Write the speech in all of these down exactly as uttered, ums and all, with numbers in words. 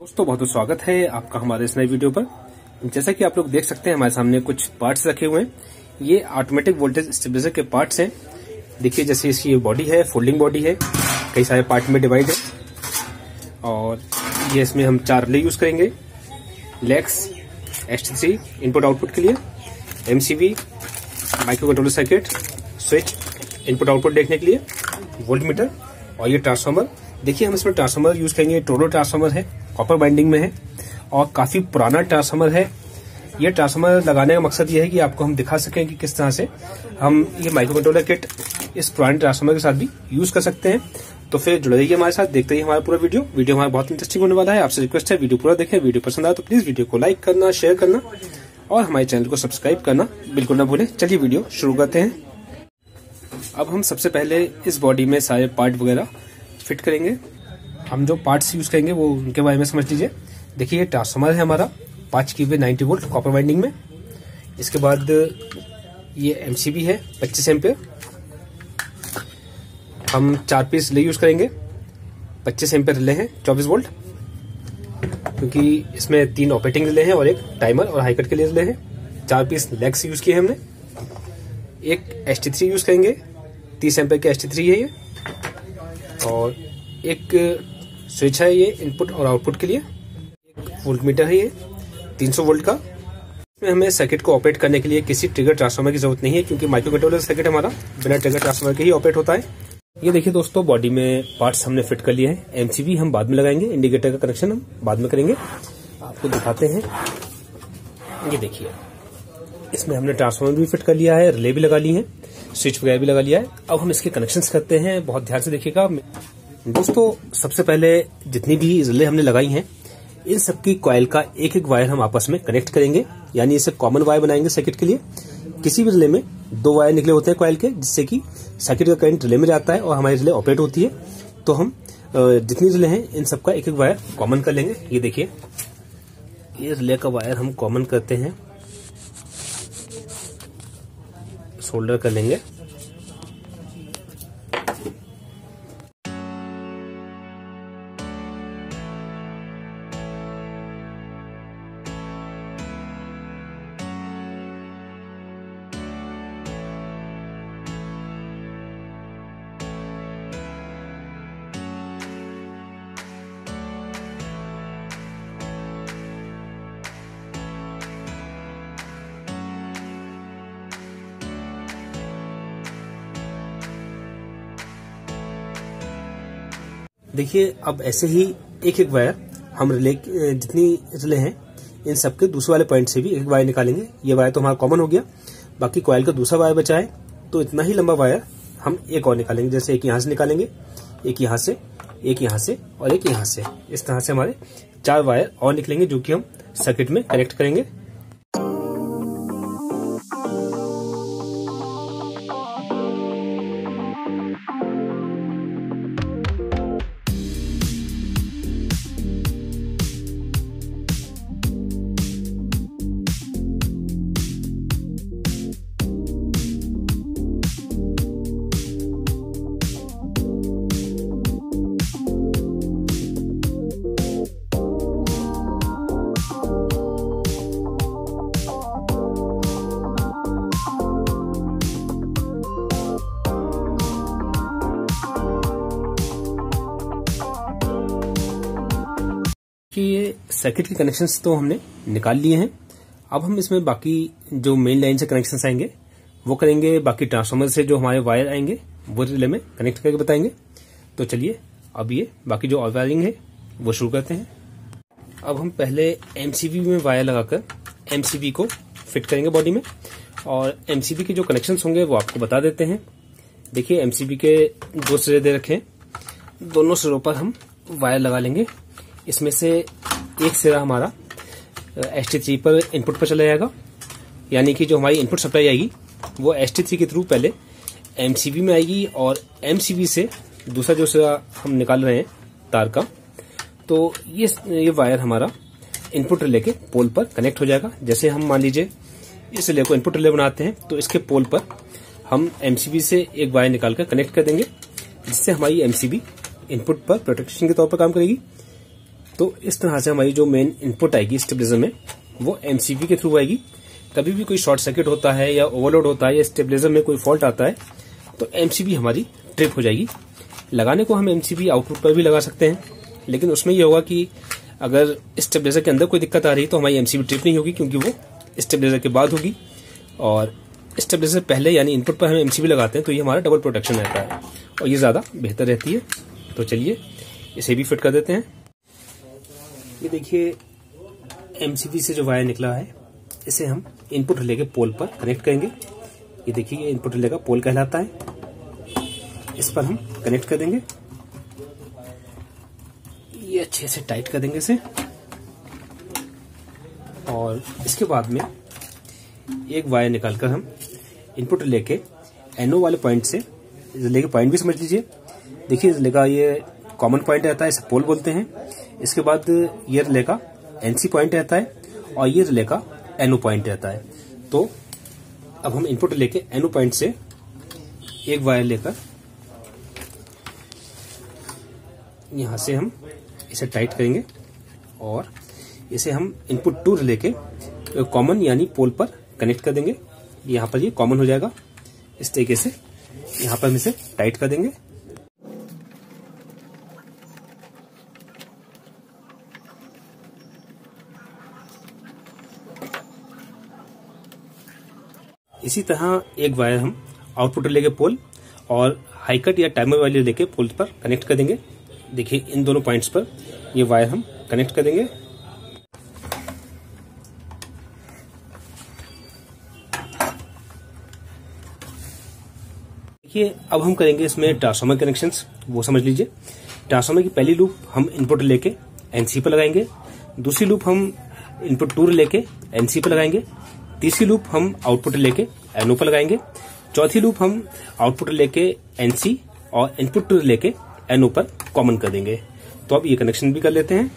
दोस्तों बहुत स्वागत है आपका हमारे इस नए वीडियो पर। जैसा कि आप लोग देख सकते हैं हमारे सामने कुछ पार्ट्स रखे हुए हैं। ये ऑटोमेटिक वोल्टेज स्टेबलाइजर के पार्ट्स हैं। देखिए जैसे इसकी बॉडी है, फोल्डिंग बॉडी है, कई सारे पार्ट में डिवाइड है और ये इसमें हम चार ले यूज करेंगे। Legs, H T three input output के लिए, M C B micro controller circuit, switch input output देखने के लिए, वोल्ट मीटर और ये ट्रांसफार्मर। देखिए हम इसमें ट्रांसफार्मर यूज करेंगे। टोरो ट्रांसफार्मर है, कॉपर बाइंडिंग में है और काफी पुराना ट्रांसफार्मर है। ये ट्रांसफार्मर लगाने का मकसद ये है कि आपको हम दिखा सकें कि किस तरह से हम ये माइक्रो कंट्रोलर किट इस पुराने ट्रांसफार्मर के साथ भी यूज कर सकते हैं। तो फिर जुड़े रहिए हमारे साथ, देखते ही हमारा पूरा वीडियो वीडियो हमारा बहुत इंटरेस्टिंग होने वाला है। आपसे रिक्वेस्ट है वीडियो पूरा देखें। वीडियो पसंद आए तो प्लीज वीडियो को लाइक करना, शेयर करना और हमारे चैनल को सब्सक्राइब करना बिल्कुल ना भूलें। चलिए वीडियो शुरू करते हैं। अब हम सबसे पहले इस बॉडी में सारे पार्ट वगैरह फिट करेंगे। हम जो पार्ट्स यूज करेंगे वो उनके बारे में समझ लीजिए। देखिए ये ट्रांसफार्मर है हमारा पाँच की वे नाइन्टी वोल्ट कॉपर वाइंडिंग में। इसके बाद ये एम सी बी है पच्चीस एम्पियर, हम चार पीस रिले यूज करेंगे। पच्चीस एम्पियर रिले हैं चौबीस वोल्ट, क्योंकि इसमें तीन ऑपरेटिंग रिले हैं और एक टाइमर और हाईकट के लिए रिले हैं। चार पीस लेग्स यूज किए हमने। एक एच टी थ्री यूज करेंगे, तीस एम्पियर के एच टी थ्री है ये, और एक स्विच है ये इनपुट और आउटपुट के लिए। एक वोल्ट मीटर है ये तीन सौ वोल्ट का। इसमें हमें सर्किट को ऑपरेट करने के लिए किसी ट्रिगर ट्रांसफार्मर की जरूरत नहीं है, क्योंकि माइक्रो कंट्रोलर सर्किट हमारा बिना ट्रिगर ट्रांसफार्मर के ही ऑपरेट होता है। ये देखिए दोस्तों बॉडी में पार्ट्स हमने फिट कर लिए हैं। एम सी बी हम बाद में लगाएंगे, इंडिकेटर का कनेक्शन हम बाद में करेंगे। आपको दिखाते हैं, ये देखिए इसमें हमने ट्रांसफार्मर भी फिट कर लिया है, रिले भी लगा ली है, स्विच वगैरह भी लगा लिया है। अब हम इसके कनेक्शंस करते हैं, बहुत ध्यान से देखिएगा दोस्तों। सबसे पहले जितनी भी रिले हमने लगाई हैं इन सबकी कॉयल का एक एक वायर हम आपस में कनेक्ट करेंगे, यानी इसे कॉमन वायर बनाएंगे सर्किट के लिए। किसी भी रिले में दो वायर निकले होते हैं कॉयल के, जिससे कि सर्किट का करंट रिले में जाता है और हमारी रिले ऑपरेट होती है। तो हम जितनी रिले हैं इन सबका एक एक वायर कॉमन कर लेंगे। ये देखिए ये रिले का वायर हम कॉमन करते हैं, सोल्डर कर लेंगे। देखिए अब ऐसे ही एक एक वायर हम रिले जितनी रिले हैं इन सबके दूसरे वाले पॉइंट से भी एक वायर निकालेंगे। ये वायर तो हमारा कॉमन हो गया, बाकी कॉयल का दूसरा वायर बचा है, तो इतना ही लंबा वायर हम एक और निकालेंगे। जैसे एक यहाँ से निकालेंगे, एक यहाँ से, एक यहाँ से और एक यहाँ से। इस तरह से हमारे चार वायर और निकलेंगे जो कि हम सर्किट में कनेक्ट करेंगे। ये सर्किट के कनेक्शंस तो हमने निकाल लिए हैं। अब हम इसमें बाकी जो मेन लाइन से कनेक्शंस आएंगे वो करेंगे, बाकी ट्रांसफार्मर से जो हमारे वायर आएंगे वो रिले में कनेक्ट करके बताएंगे। तो चलिए अब ये बाकी जो वायरिंग है वो शुरू करते हैं। अब हम पहले एम सी बी में वायर लगाकर एम सी बी को फिट करेंगे बॉडी में, और एम सी बी के जो कनेक्शंस होंगे वो आपको बता देते हैं। देखिए एम सी बी के दो सिरे दे रखे हैं, दोनों सिरों पर हम वायर लगा लेंगे। इसमें से एक सिरा हमारा एच टी थ्री पर इनपुट पर चला जाएगा, यानी कि जो हमारी इनपुट सप्लाई आएगी वो एच टी थ्री के थ्रू पहले एम सी बी में आएगी, और एम सी बी से दूसरा जो सिरा हम निकाल रहे हैं तार का, तो ये ये वायर हमारा इनपुट रिले के पोल पर कनेक्ट हो जाएगा। जैसे हम मान लीजिए इस रिले को इनपुट रिले बनाते हैं, तो इसके पोल पर हम एमसीबी से एक वायर निकाल कर कनेक्ट कर देंगे, जिससे हमारी एमसीबी इनपुट पर प्रोटेक्शन के तौर पर काम करेगी। तो इस तरह से हमारी जो मेन इनपुट आएगी स्टेबलाइजर में वो एमसीबी के थ्रू आएगी। कभी भी कोई शॉर्ट सर्किट होता है या ओवरलोड होता है या स्टेबलाइजर में कोई फॉल्ट आता है तो एमसीबी हमारी ट्रिप हो जाएगी। लगाने को हम एमसीबी आउटपुट पर भी लगा सकते हैं, लेकिन उसमें यह होगा कि अगर स्टेबलाइजर के अंदर कोई दिक्कत आ रही है तो हमारी एमसीबी ट्रिप नहीं होगी, क्योंकि वो स्टेबलाइजर के बाद होगी। और स्टेबलाइजर पहले यानी इनपुट पर हम एमसीबी लगाते हैं तो ये हमारा डबल प्रोटेक्शन रहता है और ये ज़्यादा बेहतर रहती है। तो चलिए इसे भी फिट कर देते हैं। ये देखिए एमसीबी से जो वायर निकला है इसे हम इनपुट रिले के पोल पर कनेक्ट करेंगे। ये देखिए ये इनपुट रिले का पोल कहलाता है, इस पर हम कनेक्ट कर देंगे। ये अच्छे से टाइट कर देंगे इसे, और इसके बाद में एक वायर निकालकर हम इनपुट रिले के एनओ वाले पॉइंट से, रिले के पॉइंट भी समझ लीजिए, देखिए रिले का ये कॉमन पॉइंट रहता है, इसे पोल बोलते हैं। इसके बाद ये रिले का एनसी पॉइंट रहता है और ये रिले का एनओ पॉइंट रहता है। तो अब हम इनपुट लेके एनओ पॉइंट से एक वायर लेकर यहां से हम इसे टाइट करेंगे और इसे हम इनपुट टू रिले के कॉमन यानी पोल पर कनेक्ट कर देंगे। यहां पर ये कॉमन हो जाएगा, इस तरीके से यहां पर हम इसे टाइट कर देंगे। इसी तरह एक वायर हम आउटपुट रिले के पोल और हाई कट या टाइमर वाले रिले के पोल पर कनेक्ट कर देंगे। देखिए इन दोनों पॉइंट्स पर ये वायर हम कनेक्ट कर देंगे। देखिए अब हम करेंगे इसमें ट्रांसफार्मर कनेक्शंस, वो समझ लीजिए। ट्रांसफार्मर की पहली लूप हम इनपुट रिले के एनसी पर लगाएंगे, दूसरी लूप हम इनपुट टू रिले के एनसी पर लगाएंगे, तीसरी लूप हम आउटपुट लेके एनओ पर लगाएंगे, चौथी लूप हम आउटपुट लेके एनसी और इनपुट लेके एनओ पर कॉमन कर देंगे। तो अब ये कनेक्शन भी कर लेते हैं।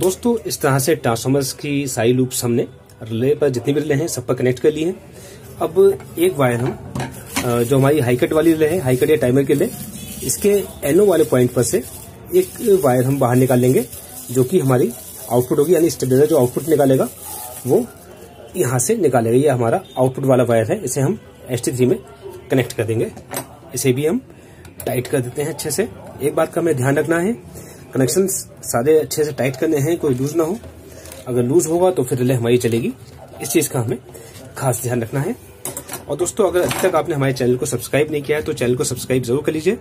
दोस्तों इस तरह से ट्रांसफार्मर्स की सारी लूप्स हमने रिले पर जितनी भी रिले हैं सब पर कनेक्ट कर लिए हैं। अब एक वायर हम जो हमारी हाई कट वाली रिले है, हाई कट या टाइमर के लिए, इसके एनओ वाले पॉइंट पर से एक वायर हम बाहर निकाल लेंगे, जो कि हमारी आउटपुट होगी यानी स्टेबलाइजर जो आउटपुट निकालेगा वो यहाँ से निकालेगा। ये हमारा आउटपुट वाला वायर है, इसे हम एच टी थ्री में कनेक्ट कर देंगे। इसे भी हम टाइट कर देते हैं अच्छे से। एक बात का हमें ध्यान रखना है, कनेक्शन सारे अच्छे से टाइट करने हैं, कोई लूज ना हो। अगर लूज होगा तो फिर रिले हमारी चलेगी, इस चीज़ का हमें खास ध्यान रखना है। और दोस्तों अगर अभी तक आपने हमारे चैनल को सब्सक्राइब नहीं किया है तो चैनल को सब्सक्राइब जरूर कर लीजिए,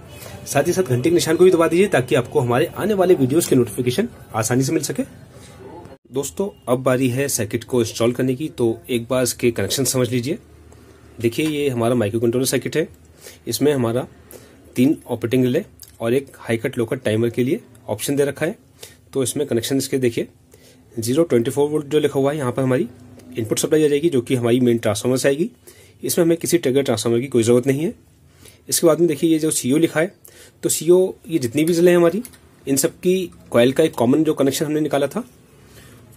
साथ ही साथ घंटे के निशान को भी दबा दीजिए ताकि आपको हमारे आने वाले वीडियोस के नोटिफिकेशन आसानी से मिल सके। दोस्तों अब बारी है सर्किट को इंस्टॉल करने की, तो एक बार इसके कनेक्शन समझ लीजिए। देखिए ये हमारा माइक्रो कंट्रोलर सर्किट है, इसमें हमारा तीन ऑपरेटिंग रिले और एक high cut low cut timer के लिए ऑप्शन दे रखा है। तो इसमें कनेक्शन इसके देखिए जीरो ट्वेंटी फोर वोल्ट जो लिखा हुआ है, यहाँ पर हमारी इनपुट सप्लाई आ जाएगी जो कि हमारी मेन ट्रांसफार्मर से आएगी। इसमें हमें किसी ट्रिगर ट्रांसफार्मर की कोई ज़रूरत नहीं है। इसके बाद में देखिए ये जो सी ओ लिखा है, तो सी ओ ये जितनी भी रिले हैं हमारी इन सब की कॉयल का एक कॉमन जो कनेक्शन हमने निकाला था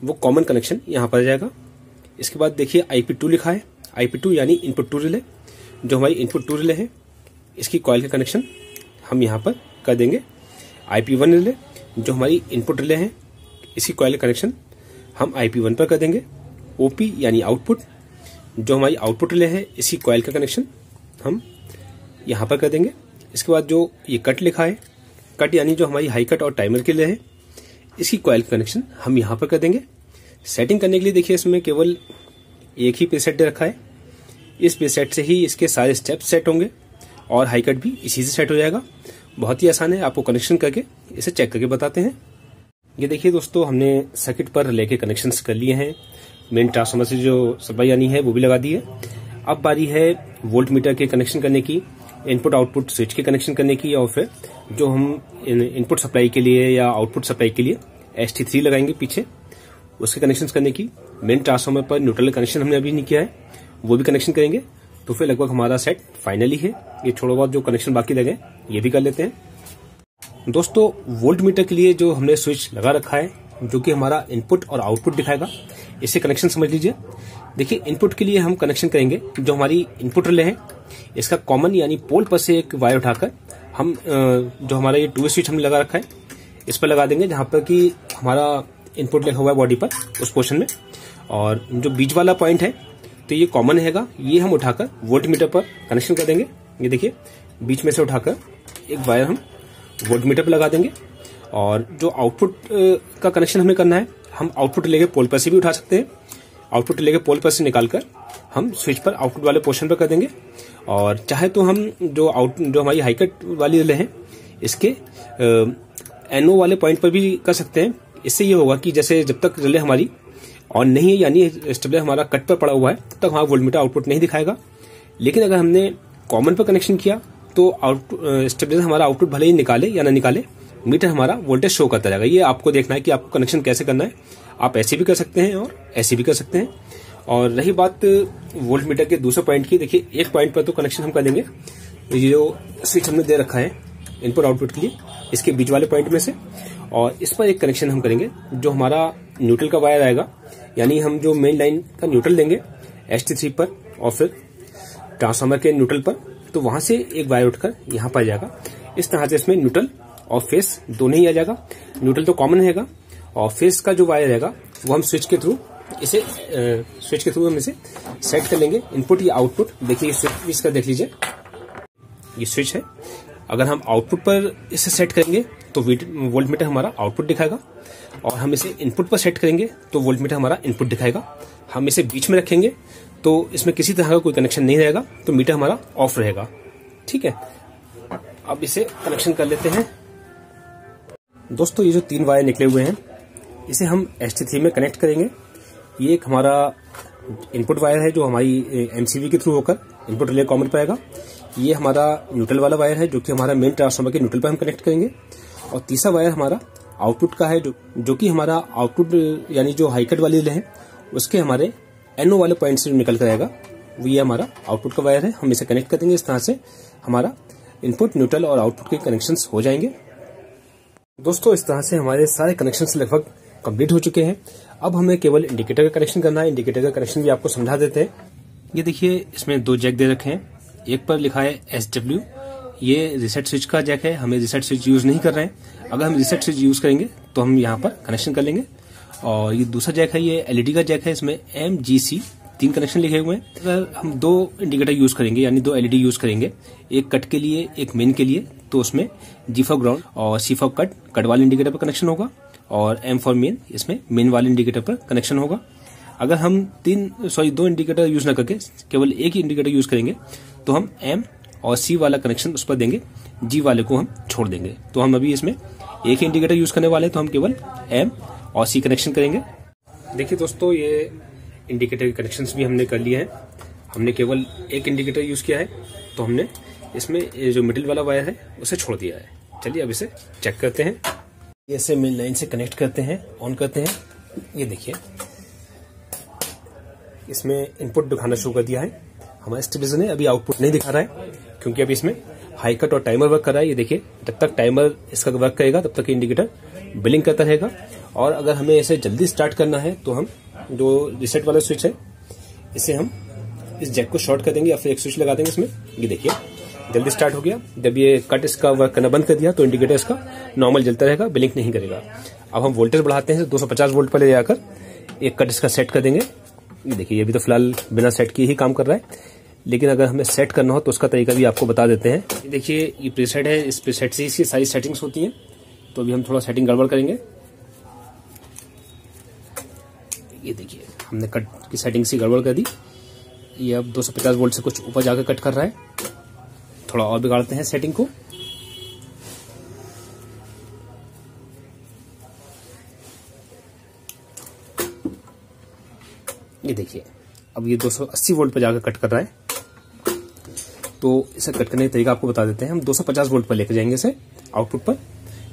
वो कॉमन कनेक्शन यहाँ पर आ जाएगा। इसके बाद देखिए आई पी टू लिखा है, आई पी टू यानी इनपुट टू रिले जो हमारी इनपुट टू रिले है, इसकी कॉयल का कनेक्शन हम यहाँ पर कर देंगे। आई पी वन रिले जो हमारी इनपुट रिले है, इसकी कॉयल कनेक्शन हम आई पी वन पर कर देंगे। ओ पी यानी आउटपुट जो हमारी आउटपुट रिले है, इसी कॉयल का कनेक्शन हम यहाँ पर कर देंगे। इसके बाद जो ये कट लिखा है, कट यानी जो हमारी हाई कट और टाइमर के लिए है, इसकी कॉयल कनेक्शन हम यहाँ पर कर देंगे। सेटिंग करने के लिए देखिए इसमें केवल एक ही प्रीसेट दे रखा है, इस प्रीसेट से ही इसके सारे स्टेप सेट होंगे और हाई कट भी इसी से सेट हो जाएगा। बहुत ही आसान है, आपको कनेक्शन करके इसे चेक करके बताते हैं। ये देखिए दोस्तों, हमने सर्किट पर लेके कनेक्शंस कर लिए हैं, मेन ट्रांसफार्मर से जो सप्लाई आनी है वो भी लगा दी है। अब बारी है वोल्ट मीटर के कनेक्शन करने की, इनपुट आउटपुट स्विच के कनेक्शन करने की, और फिर जो हम इनपुट सप्लाई के लिए या आउटपुट सप्लाई के लिए एच टी थ्री लगाएंगे पीछे, उसके कनेक्शन करने की। मेन ट्रांसफार्मर पर न्यूट्रल कनेक्शन हमने अभी नहीं किया है, वो भी कनेक्शन करेंगे, तो फिर लगभग हमारा सेट फाइनली है। ये थोड़ा बहुत जो कनेक्शन बाकी लगे ये भी कर लेते हैं। दोस्तों वोल्ट मीटर के लिए जो हमने स्विच लगा रखा है, जो कि हमारा इनपुट और आउटपुट दिखाएगा, इससे कनेक्शन समझ लीजिए। देखिए इनपुट के लिए हम कनेक्शन करेंगे जो हमारी इनपुट रिले है, इसका कॉमन यानी पोल पर से एक वायर उठाकर हम जो हमारा ये टू वे स्विच हमने लगा रखा है इस पर लगा देंगे, जहां पर कि हमारा इनपुट लिखा हुआ है बॉडी पर उस पोर्शन में, और जो बीच वाला पॉइंट है तो ये कॉमन रहेगा, ये हम उठाकर वोल्ट मीटर पर कनेक्शन कर देंगे। ये देखिए बीच में से उठाकर एक वायर हम वोल्ट मीटर पर लगा देंगे, और जो आउटपुट का कनेक्शन हमें करना है हम आउटपुट लेके पोल पर से भी उठा सकते हैं, आउटपुट लेके पोल पर से निकालकर हम स्विच पर आउटपुट वाले पोर्शन पर कर देंगे। और चाहे तो हम जो आउट जो हमारी हाईकट वाली रिले है इसके एनओ वाले पॉइंट पर भी कर सकते हैं। इससे ये होगा कि जैसे जब तक रिले हमारी ऑन नहीं है यानी स्टेबल हमारा कट पर पड़ा हुआ है तब तो हमारा वोल्ट मीटर आउटपुट नहीं दिखाएगा, लेकिन अगर हमने कॉमन पर कनेक्शन किया तो आउट स्टेबल हमारा आउटपुट भले ही निकाले या ना निकाले, मीटर हमारा वोल्टेज शो करता रहेगा। ये आपको देखना है कि आपको कनेक्शन कैसे करना है, आप ऐसे भी कर सकते हैं और ऐसे भी कर सकते हैं। और रही बात वोल्ट मीटर के दूसरे पॉइंट की, देखिए एक पॉइंट पर तो कनेक्शन हम कर देंगे, ये जो स्विच हमने दे रखा है इनपुट आउटपुट के लिए इसके बीच वाले पॉइंट में से, और इस पर एक कनेक्शन हम करेंगे जो हमारा न्यूट्रल का वायर आएगा, यानी हम जो मेन लाइन का न्यूट्रल देंगे एच टी थ्री पर और फिर ट्रांसफार्मर के न्यूट्रल पर, तो वहां से एक वायर उठकर यहाँ पर आ जाएगा। इस तरह से इसमें न्यूट्रल और फेस दोनों ही आ जाएगा, न्यूट्रल तो कॉमन रहेगा और फेस का जो वायर रहेगा वो हम स्विच के थ्रू इसे आ, स्विच के थ्रू हम इसे सेट कर लेंगे, इनपुट या आउटपुट। देखिए स्विच इसका देख लीजिए, ये स्विच है, अगर हम आउटपुट पर इसे सेट करेंगे तो वोल्ट मीटर हमारा आउटपुट दिखाएगा, और हम इसे इनपुट पर सेट करेंगे तो वोल्ट मीटर हमारा इनपुट दिखाएगा। हम इसे बीच में रखेंगे तो इसमें किसी तरह का कोई कनेक्शन नहीं रहेगा, तो मीटर हमारा ऑफ रहेगा। ठीक है, अब इसे कनेक्शन कर लेते हैं। दोस्तों ये जो तीन वायर निकले हुए हैं इसे हम एच टी थ्री में कनेक्ट करेंगे। ये एक हमारा इनपुट वायर है जो हमारी एम सी बी के थ्रू होकर इनपुट रिले कॉमन पर आएगा, ये हमारा न्यूट्रल वाला वायर है जो कि हमारा मेन ट्रांसफार्मर के न्यूट्रल पर हम कनेक्ट करेंगे, और तीसरा वायर हमारा आउटपुट का है जो जो कि हमारा आउटपुट यानी जो हाईकट वाली रिले है उसके हमारे एनओ वाले पॉइंट से निकल कर आएगा, वो ये हमारा आउटपुट का वायर है, हम इसे कनेक्ट कर देंगे। इस तरह से हमारा इनपुट न्यूट्रल और आउटपुट के कनेक्शंस हो जाएंगे। दोस्तों इस तरह से हमारे सारे कनेक्शंस लगभग कंप्लीट हो चुके हैं। अब हमें केवल इंडिकेटर का कनेक्शन करना है, इंडिकेटर का कनेक्शन भी आपको समझा देते हैं। ये देखिए इसमें दो जैक दे रखे हैं, एक पर लिखा है एस डब्ल्यू, ये रिसेट स्विच का जैक है, हमें रिसेट स्विच यूज नहीं कर रहे हैं। अगर हम रिसेट स्विच यूज करेंगे तो हम यहाँ पर कनेक्शन कर लेंगे। और ये दूसरा जैक है, ये एल ई डी का जैक है, इसमें एम जी सी तीन कनेक्शन लिखे हुए हैं। अगर हम दो इंडिकेटर यूज करेंगे यानी दो एल ई डी यूज करेंगे, एक कट के लिए एक मेन के लिए, तो उसमें जी फॉर ग्राउंड और सी फॉर कट कट वाले इंडिकेटर पर कनेक्शन होगा, और एम फॉर मेन इसमें मेन वाले इंडिकेटर पर कनेक्शन होगा। अगर हम तीन सॉरी दो इंडिकेटर यूज ना करके केवल एक ही इंडिकेटर यूज करेंगे तो हम एम और सी वाला कनेक्शन उस पर देंगे, जी वाले को हम छोड़ देंगे। तो हम अभी इसमें एक ही इंडिकेटर यूज करने वाले हैं, तो हम केवल एम और सी कनेक्शन करेंगे। देखिए दोस्तों ये इंडिकेटर के कनेक्शन भी हमने कर लिए हैं, हमने केवल एक इंडिकेटर यूज किया है तो हमने इसमें जो मिडिल वाला वायर है उसे छोड़ दिया है। चलिए अब इसे चेक करते हैं। इसे मेन लाइन से कनेक्ट करते हैं, ऑन करते हैं, ये देखिए इसमें इनपुट दिखाना शुरू कर दिया है। हमारा स्टेबलाइजर ने अभी आउटपुट नहीं दिखा रहा है क्योंकि अभी इसमें हाई कट और टाइमर वर्क कर रहा है। ये देखिए जब तक टाइमर इसका वर्क करेगा तब तक इंडिकेटर बिलिंग करता रहेगा, और अगर हमें इसे जल्दी स्टार्ट करना है तो हम जो रिसेट वाला स्विच है इसे हम इस जैक को शॉर्ट कर देंगे या फिर एक स्विच लगा देंगे इसमें। ये देखिए जल्दी स्टार्ट हो गया, जब ये कट इसका वर्क करना बंद कर दिया तो इंडिकेटर इसका नॉर्मल जलता रहेगा, ब्लिंक नहीं करेगा। अब हम वोल्टेज बढ़ाते हैं, दो सौ पचास वोल्ट पर ले जाकर एक कट इसका सेट कर देंगे। ये देखिए ये भी तो फिलहाल बिना सेट किए ही काम कर रहा है, लेकिन अगर हमें सेट करना हो तो उसका तरीका भी आपको बता देते हैं। देखिए ये प्रीसेट है, इस प्रीसेट से इसकी सारी सेटिंग्स होती हैं, तो अभी हम थोड़ा सेटिंग गड़बड़ करेंगे। ये देखिए हमने कट की सेटिंग से गड़बड़ कर दी, ये अब दो सौ पचास वोल्ट से कुछ ऊपर जाकर कट कर रहा है। थोड़ा और बिगाड़ते हैं सेटिंग को। ये देखिए अब ये दो सौ अस्सी वोल्ट पर जाकर कट कर रहा है। तो इसे कट करने का तरीका आपको बता देते हैं। हम दो सौ पचास वोल्ट पर लेकर जाएंगे इसे आउटपुट पर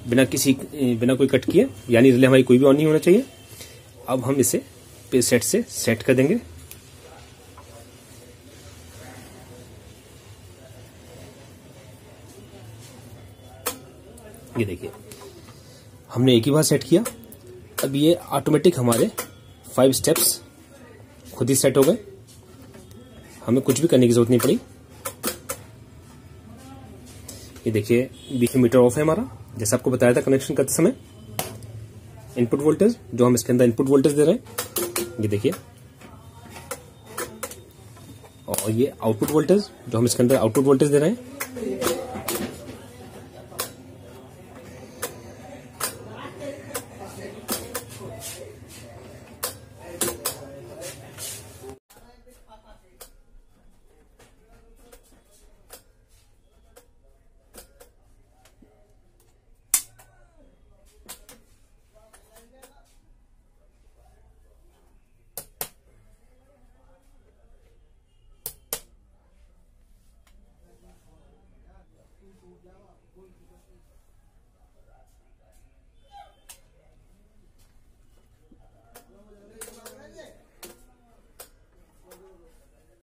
बिना किसी बिना कोई कट किए, यानी रिले हमारी कोई भी ऑन नहीं होना चाहिए। अब हम इसे प्रीसेट से सेट कर देंगे। ये देखिए हमने एक ही बार सेट किया, अब ये ऑटोमेटिक हमारे फाइव स्टेप्स खुद ही सेट हो गए, हमें कुछ भी करने की जरूरत नहीं पड़ी। ये देखिए बीच में मीटर ऑफ है हमारा, जैसे आपको बताया था कनेक्शन करते समय। इनपुट वोल्टेज जो हम इसके अंदर इनपुट वोल्टेज दे रहे हैं ये देखिए, और ये आउटपुट वोल्टेज जो हम इसके अंदर आउटपुट वोल्टेज दे रहे हैं। Gracias.